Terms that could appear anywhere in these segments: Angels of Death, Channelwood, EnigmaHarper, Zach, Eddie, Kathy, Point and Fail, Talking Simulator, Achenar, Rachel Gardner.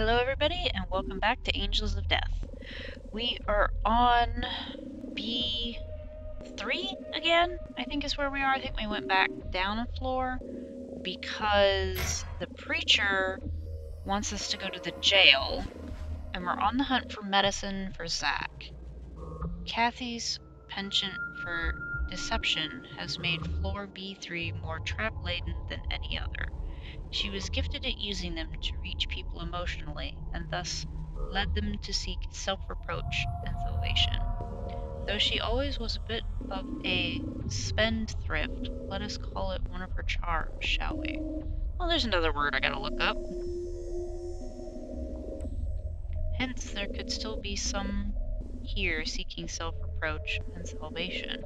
Hello everybody, and welcome back to Angels of Death. We are on B3 again, I think is where we are. I think we went back down a floor because the preacher wants us to go to the jail, and we're on the hunt for medicine for Zach. Kathy's penchant for deception has made floor B3 more trap-laden than any other. She was gifted at using them to reach people emotionally, and thus led them to seek self-reproach and salvation. Though she always was a bit of a spendthrift, let us call it one of her charms, shall we? Well, there's another word I gotta look up. Hence, there could still be some here seeking self-reproach and salvation.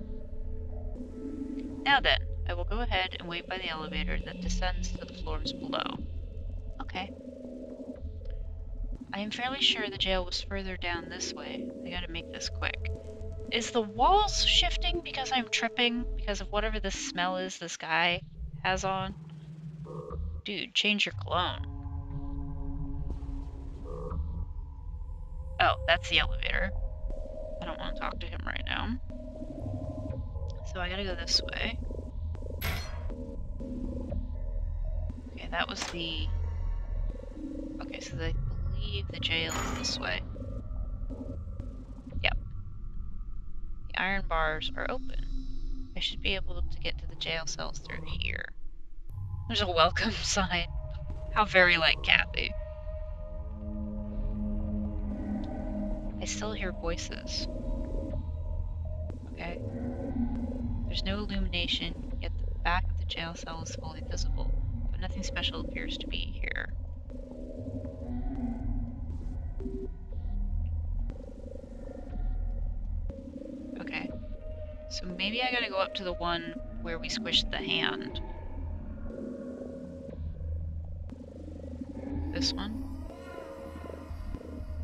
Now then, I will go ahead and wait by the elevator that descends to the floors below. Okay. I am fairly sure the jail was further down this way. I gotta make this quick. Is the walls shifting because I'm tripping? Because of whatever the smell is this guy has on? Dude, change your cologne. Oh, that's the elevator. I don't want to talk to him right now. So I gotta go this way. Okay, that was the... Okay, so I believe the jail is this way. Yep. The iron bars are open. I should be able to get to the jail cells through here. There's a welcome sign. How very like Kathy. I still hear voices. Okay. There's no illumination, yet the back of the jail cell is fully visible, but nothing special appears to be here. Okay, so maybe I gotta go up to the one where we squished the hand. This one?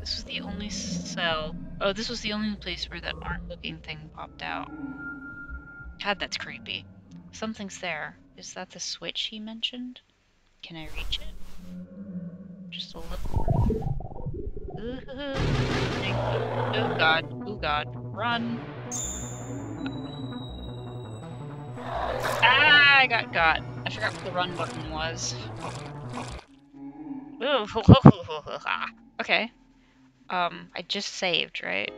This was the only cell. Oh, this was the only place where that art-looking thing popped out. God, that's creepy. Something's there. Is that the switch he mentioned? Can I reach it? Just a little... Oh god, oh god. Run! Ah, I got got. I forgot what the run button was. Okay. I just saved, right?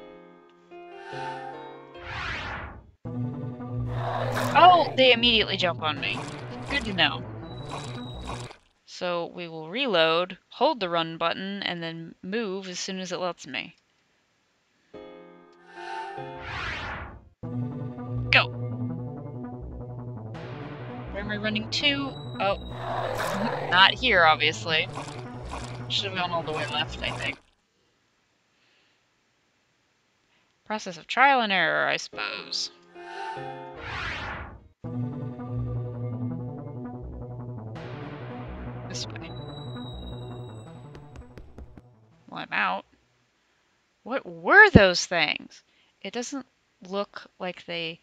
Oh, they immediately jump on me. Good to know. So we will reload, hold the run button, and then move as soon as it lets me. Go! Where am I running to? Oh, not here, obviously. Should have gone all the way left, I think. Process of trial and error, I suppose. This way. Well, I'm out. What were those things? It doesn't look like they...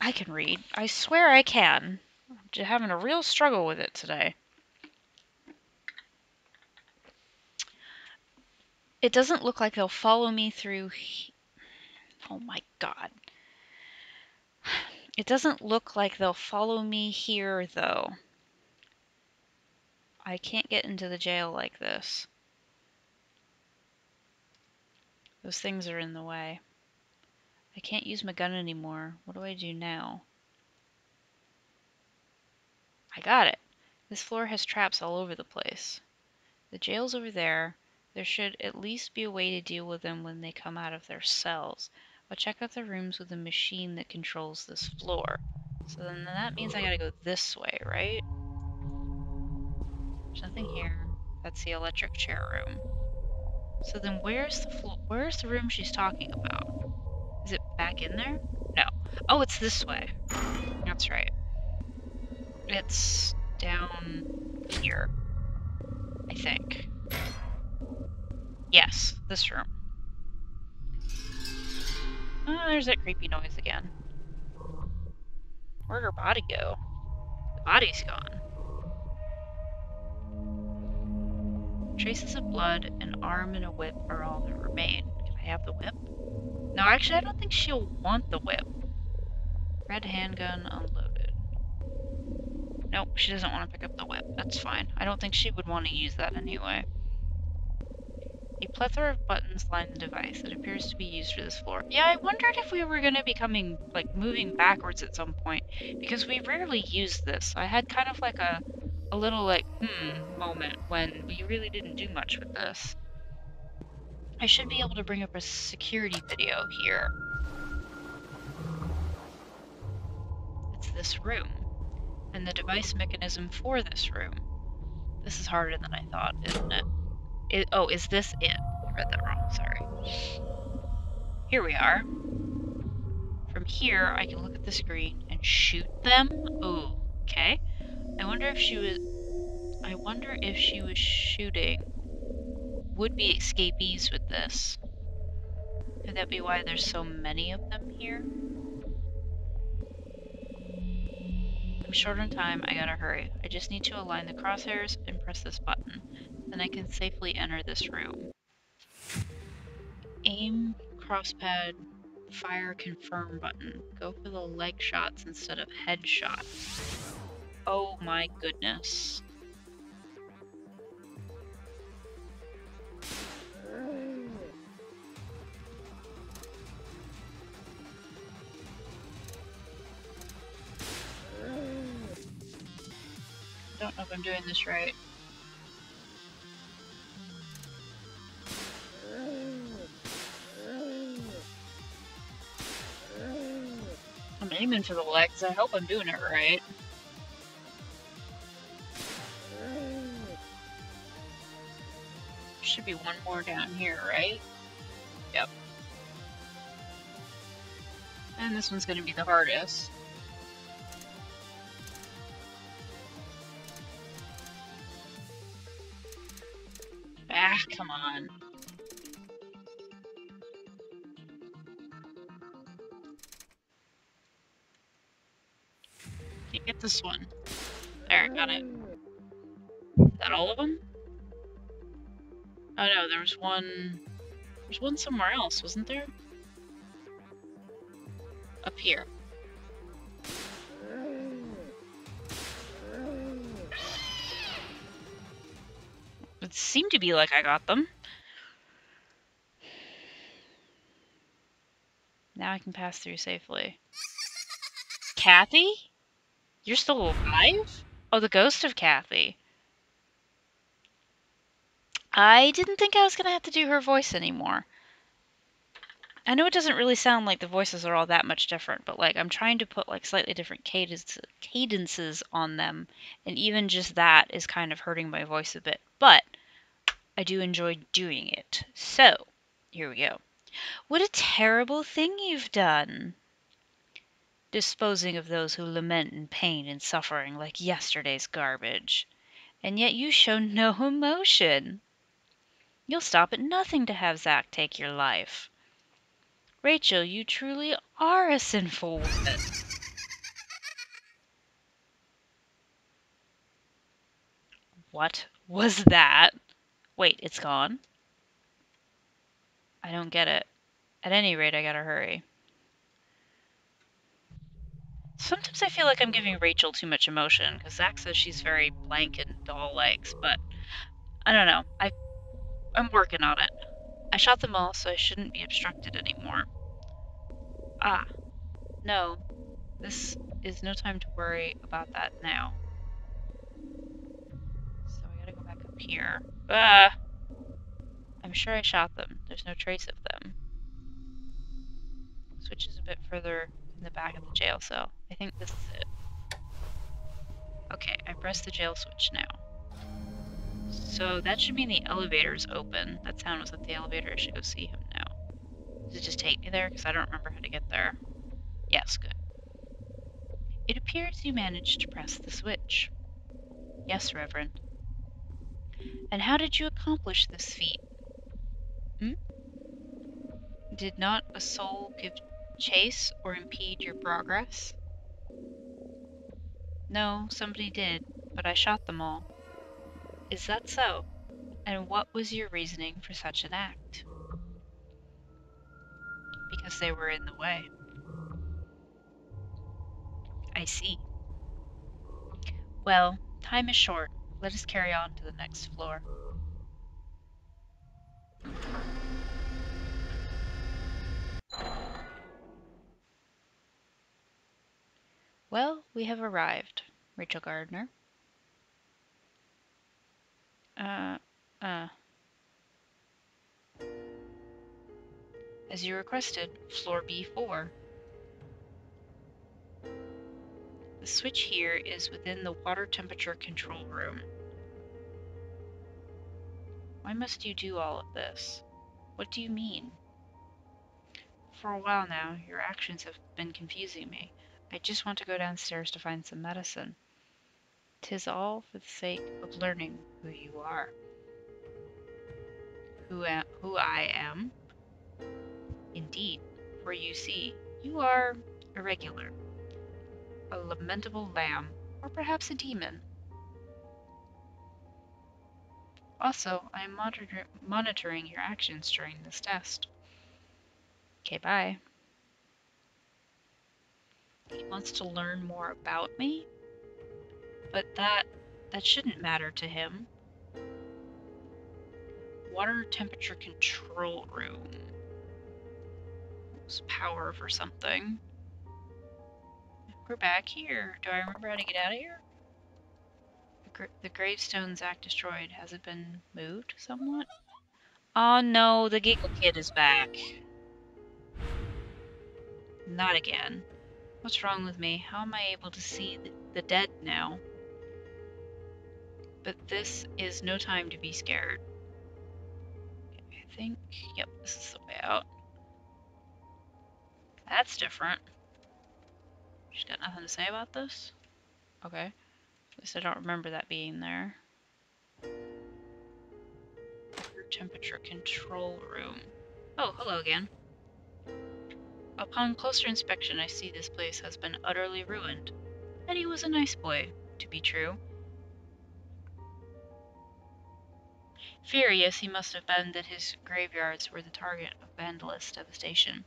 I can read. I swear I can. I'm just having a real struggle with it today. It doesn't look like they'll follow me through Oh my god. It doesn't look like they'll follow me here, though. I can't get into the jail like this. Those things are in the way. I can't use my gun anymore. What do I do now? I got it. This floor has traps all over the place. The jail's over there. There should at least be a way to deal with them when they come out of their cells. I'll check out the rooms with the machine that controls this floor. So then that means I gotta go this way, right? There's nothing here. That's the electric chair room. So then where's the room she's talking about? Is it back in there? No. Oh, it's this way. That's right. It's down here, I think. Yes, this room. Oh, there's that creepy noise again. Where'd her body go? The body's gone. Traces of blood, an arm, and a whip are all that remain. Can I have the whip? No, actually, I don't think she'll want the whip. Red handgun unloaded. Nope, she doesn't want to pick up the whip. That's fine. I don't think she would want to use that anyway. A plethora of buttons line the device. It appears to be used for this floor. Yeah, I wondered if we were going to be coming, like, moving backwards at some point, because we rarely use this. I had kind of like a little, like, moment when we really didn't do much with this. I should be able to bring up a security video here. It's this room, and the device mechanism for this room. This is harder than I thought, isn't it? Oh, is this it? I read that wrong, sorry. Here we are. From here, I can look at the screen and shoot them? Ooh, okay. I wonder if she was shooting would be escapees with this. Could that be why there's so many of them here? I'm short on time, I gotta hurry. I just need to align the crosshairs and press this button. Then I can safely enter this room. Aim, crosspad, fire confirm button. Go for the leg shots instead of head shots. Oh my goodness. I don't know if I'm doing this right. I'm aiming for the legs. I hope I'm doing it right. Should be one more down here, right? Yep. And this one's gonna be the hardest. Ah, come on. Can't get this one. There, I got it. Is that all of them? Oh no, there was one. There's one somewhere else, wasn't there? Up here. It seemed to be like I got them. Now I can pass through safely. Kathy? You're still alive? Oh, the ghost of Kathy. I didn't think I was going to have to do her voice anymore. I know it doesn't really sound like the voices are all that much different, but like I'm trying to put like slightly different cadences on them, and even just that is kind of hurting my voice a bit, but I do enjoy doing it. So, here we go. What a terrible thing you've done. Disposing of those who lament in pain and suffering like yesterday's garbage. And yet you show no emotion. You'll stop at nothing to have Zach take your life. Rachel, you truly are a sinful woman. What was that? Wait, it's gone? I don't get it. At any rate, I gotta hurry. Sometimes I feel like I'm giving Rachel too much emotion, because Zach says she's very blank and doll legs, but I don't know. I'm working on it. I shot them all, so I shouldn't be obstructed anymore. Ah, no. This is no time to worry about that now. So I gotta go back up here. Ah! I'm sure I shot them. There's no trace of them. Switch is a bit further in the back of the jail cell. I think this is it. Okay, I pressed the jail switch now. So that should mean the elevator's open. That sound was at the elevator. I should go see him now. Does it just take me there? Because I don't remember how to get there. Yes, good. It appears you managed to press the switch. Yes, Reverend. And how did you accomplish this feat? Did not a soul give chase or impede your progress? No, somebody did, but I shot them all. Is that so? And what was your reasoning for such an act? Because they were in the way. I see. Well, time is short. Let us carry on to the next floor. Well, we have arrived, Rachel Gardner. As you requested, floor B4. The switch here is within the water temperature control room. Why must you do all of this? What do you mean? For a while now, your actions have been confusing me. I just want to go downstairs to find some medicine. 'Tis all for the sake of learning who you are. Who I am? Indeed, for you see, you are irregular. A lamentable lamb, or perhaps a demon. Also, I am monitoring your actions during this test. Okay, bye. He wants to learn more about me? But that shouldn't matter to him. Water temperature control room. There's power for something. We're back here. Do I remember how to get out of here? The gravestone Zach destroyed. Has it been moved somewhat? Oh no, the Giggle Kid is back. Not again. What's wrong with me? How am I able to see the dead now? But this is no time to be scared. Okay, I think, yep, this is the way out. That's different. She's got nothing to say about this? Okay. At least I don't remember that being there. Temperature control room. Oh, hello again. Upon closer inspection, I see this place has been utterly ruined. Eddie was a nice boy, to be true. Furious he must have been that his graveyards were the target of vandalous devastation.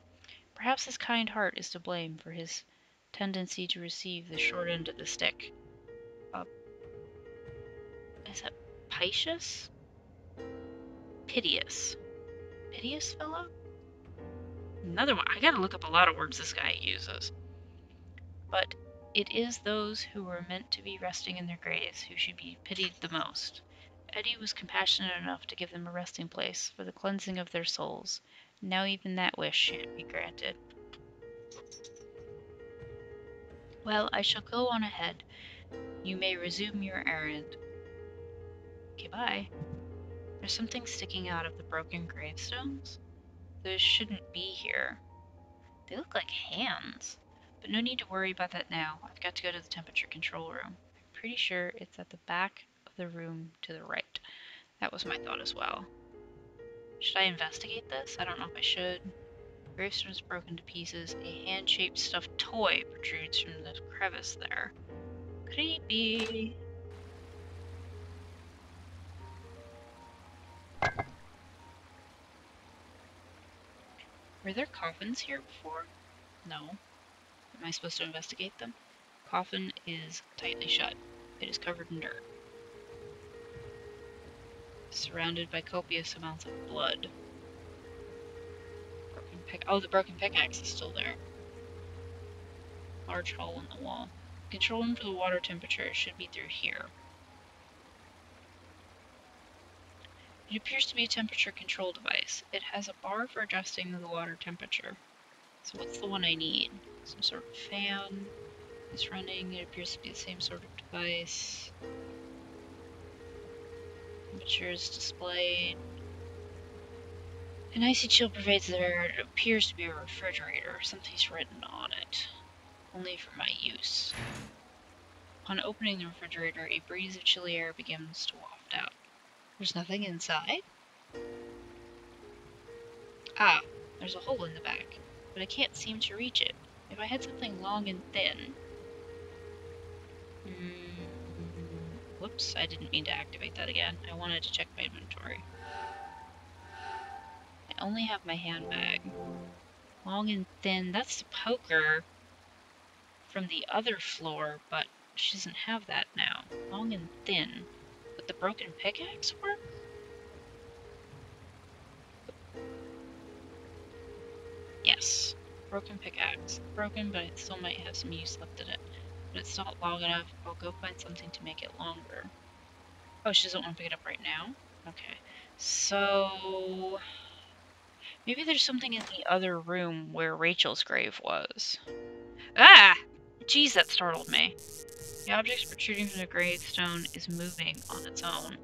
Perhaps his kind heart is to blame for his tendency to receive the short end of the stick. Is that Piteous? Piteous. Piteous fellow? Another one. I gotta look up a lot of words this guy uses. But it is those who were meant to be resting in their graves who should be pitied the most. Eddie was compassionate enough to give them a resting place for the cleansing of their souls. Now even that wish shan't be granted. Well, I shall go on ahead. You may resume your errand. Okay, bye. There's something sticking out of the broken gravestones. Those shouldn't be here. They look like hands. But no need to worry about that now. I've got to go to the temperature control room. I'm pretty sure it's at the back of the room to the right. That was my thought as well. Should I investigate this? I don't know if I should. Gravestone is broken to pieces. A hand-shaped stuffed toy protrudes from the crevice there. Creepy. Were there coffins here before? No. Am I supposed to investigate them? Coffin is tightly shut. It is covered in dirt. Surrounded by copious amounts of blood. Oh, the broken pickaxe is still there. Large hole in the wall. Control room for the water temperature should be through here. It appears to be a temperature control device. It has a bar for adjusting the water temperature. So what's the one I need? Some sort of fan is running. It appears to be the same sort of device. Temperature is displayed. An icy chill pervades the air. It appears to be a refrigerator. Something's written on it. Only for my use. Upon opening the refrigerator, a breeze of chilly air begins to waft out. There's nothing inside? Ah, there's a hole in the back, but I can't seem to reach it. If I had something long and thin... Whoops, I didn't mean to activate that again. I wanted to check my inventory. I only have my handbag. Long and thin. That's the poker from the other floor, but she doesn't have that now. Long and thin. Would the broken pickaxe work? Yes. Broken pickaxe. Broken, but it still might have some use left in it. But it's not long enough. I'll go find something to make it longer. Oh, she doesn't want to pick it up right now? Okay. So... maybe there's something in the other room where Rachel's grave was. Ah! Jeez, that startled me. The object protruding from the gravestone is moving on its own.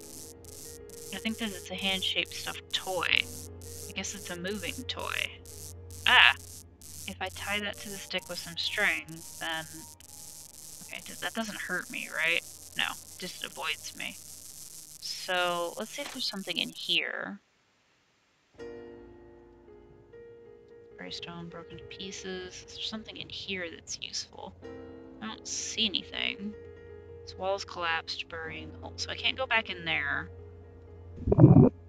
I think that it's a hand-shaped stuffed toy. I guess it's a moving toy. Ah! If I tie that to the stick with some string, then... okay, that doesn't hurt me, right? No, just avoids me. So, let's see if there's something in here. Stone broken to pieces. Is there something in here that's useful? I don't see anything. This wall's collapsed, burying the hole. So I can't go back in there. Deep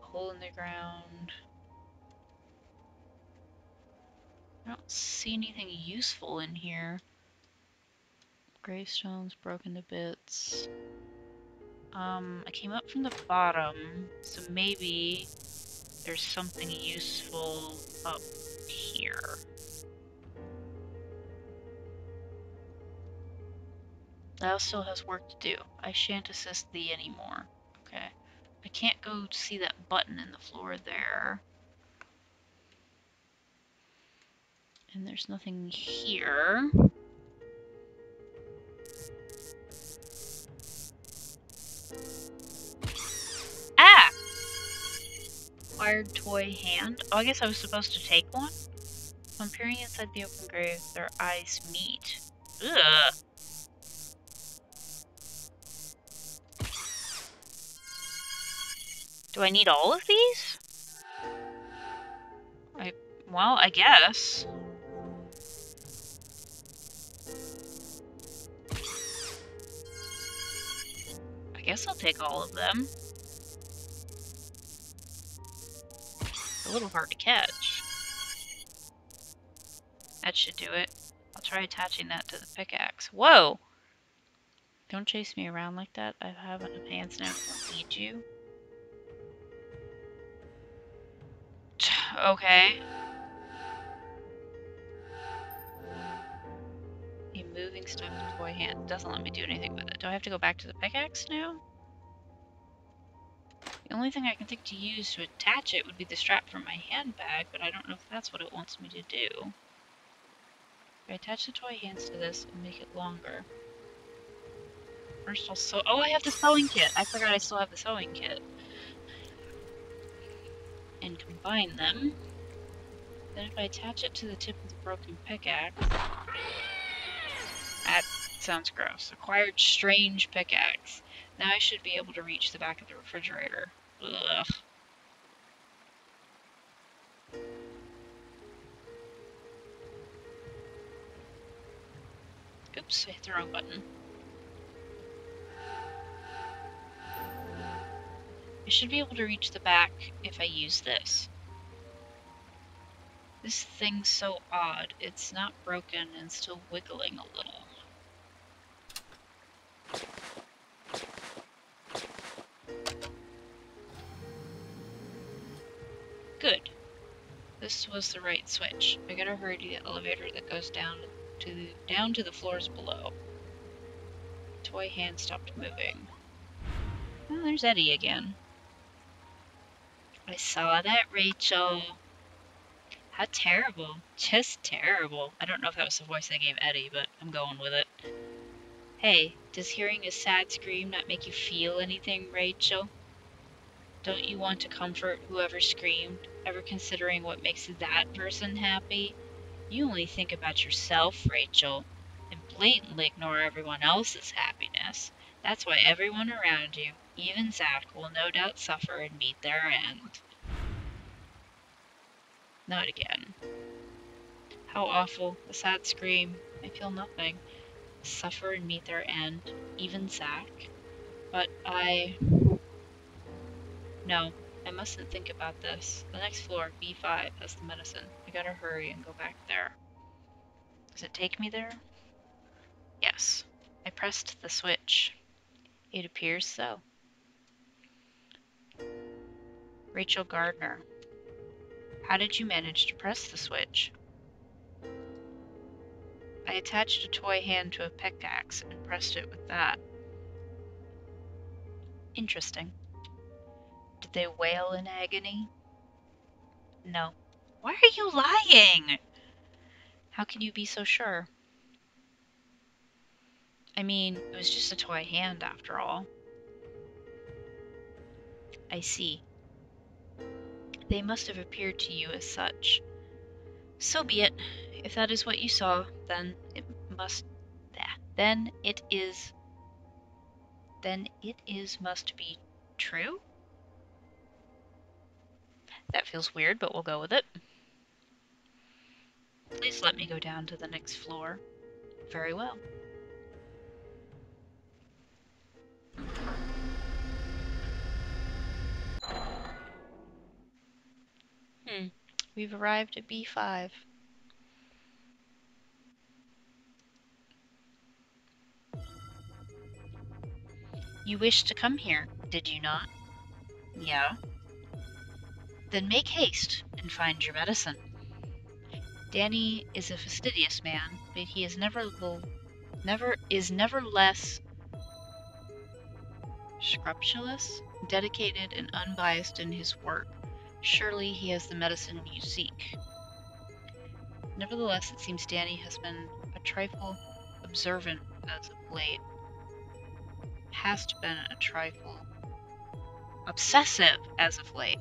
hole in the ground. I don't see anything useful in here. Gravestones broken to bits. I came up from the bottom, so maybe there's something useful up here. Thou still has work to do. I shan't assist thee anymore. Okay. I can't go see that button in the floor there. And there's nothing here. Wired toy hand. Oh, I guess I was supposed to take one? When peering inside the open grave, their eyes meet. Ugh! Do I need all of these? Well, I guess. I guess I'll take all of them. A little hard to catch. That should do it. I'll try attaching that to the pickaxe. Whoa! Don't chase me around like that. I have enough hands now. I don't need you. Okay. A moving stuffed toy hand. Doesn't let me do anything with it. Do I have to go back to the pickaxe now? The only thing I can think to use to attach it would be the strap from my handbag, but I don't know if that's what it wants me to do. I attach the toy hands to this and make it longer. First I'll sew. Oh, I have the sewing kit! I forgot I still have the sewing kit. And combine them. Then if I attach it to the tip of the broken pickaxe... that sounds gross. Acquired strange pickaxe. Now I should be able to reach the back of the refrigerator. Ugh. Oops, I hit the wrong button. I should be able to reach the back if I use this. This thing's so odd. It's not broken and still wiggling a little. Good. This was the right switch. I gotta hurry to the elevator that goes down to the floors below. Toy hand stopped moving. Oh, there's Eddie again. I saw that, Rachel. How terrible. Just terrible. I don't know if that was the voice they gave Eddie, but I'm going with it. Hey, does hearing a sad scream not make you feel anything, Rachel? Don't you want to comfort whoever screamed, ever considering what makes that person happy? You only think about yourself, Rachel, and blatantly ignore everyone else's happiness. That's why everyone around you, even Zach, will no doubt suffer and meet their end. Not again. How awful. A sad scream. I feel nothing. suffer and meet their end, even Zach. But No, I mustn't think about this. The next floor, B5, that's the medicine. I gotta hurry and go back there. Does it take me there? Yes. I pressed the switch. It appears so. Rachel Gardner. How did you manage to press the switch? I attached a toy hand to a pickaxe and pressed it with that. Interesting. Did they wail in agony? No. Why are you lying? How can you be so sure? I mean, it was just a toy hand after all. I see. They must have appeared to you as such. So be it. If that is what you saw, then it must be true? That feels weird, but we'll go with it. Please let me go down to the next floor. Very well. We've arrived at B5. You wished to come here, did you not? Yeah. Then make haste and find your medicine. Danny is a fastidious man, but he is nevertheless scrupulous, dedicated, and unbiased in his work. Surely he has the medicine you seek. Nevertheless, it seems Danny has been a trifle observant as of late. Has been a trifle obsessive as of late.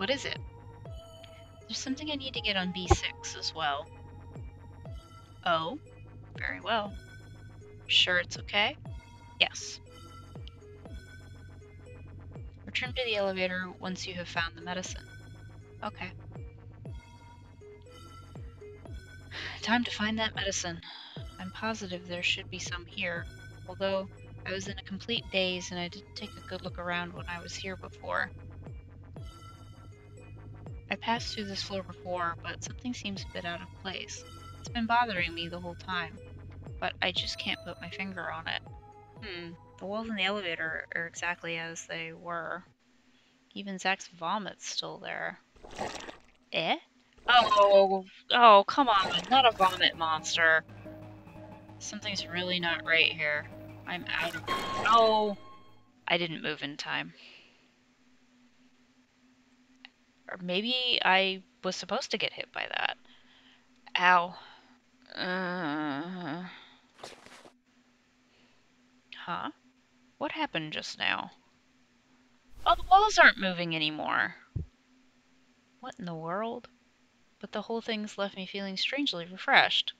What is it? There's something I need to get on B6 as well. Oh, very well. Sure it's okay? Yes. Return to the elevator once you have found the medicine. Okay. Time to find that medicine. I'm positive there should be some here, although I was in a complete daze and I didn't take a good look around when I was here before. I passed through this floor before, but something seems a bit out of place. It's been bothering me the whole time, but I just can't put my finger on it. The walls in the elevator are exactly as they were. Even Zach's vomit's still there. Eh? Oh, come on, not a vomit monster. Something's really not right here. I'm out of... Oh! I didn't move in time. Or maybe I was supposed to get hit by that. Ow. Huh? What happened just now? Oh, the walls aren't moving anymore. What in the world? But the whole thing's left me feeling strangely refreshed.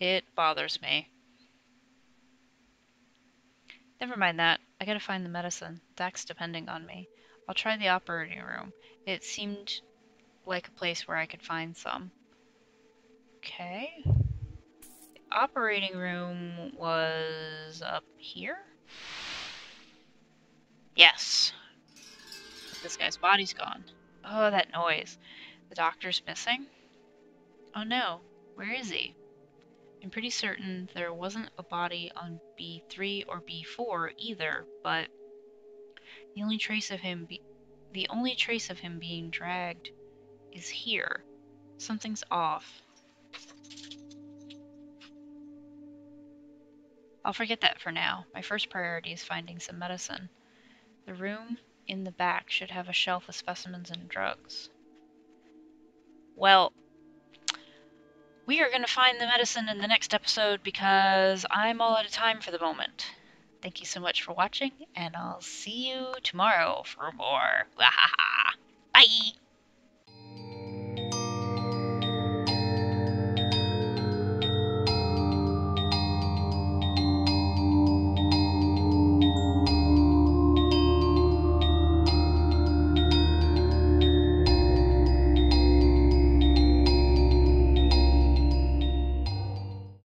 It bothers me. Never mind that. I gotta find the medicine. Zach's depending on me. I'll try the operating room. It seemed like a place where I could find some. Okay. The operating room was up here? Yes. This guy's body's gone. Oh, that noise. The doctor's missing? Oh no, where is he? I'm pretty certain there wasn't a body on B3 or B4 either, but the only trace of him being dragged is here. Something's off. I'll forget that for now. My first priority is finding some medicine. The room in the back should have a shelf with specimens and drugs. Well, we are going to find the medicine in the next episode because I'm all out of time for the moment. Thank you so much for watching, and I'll see you tomorrow for more. Bye!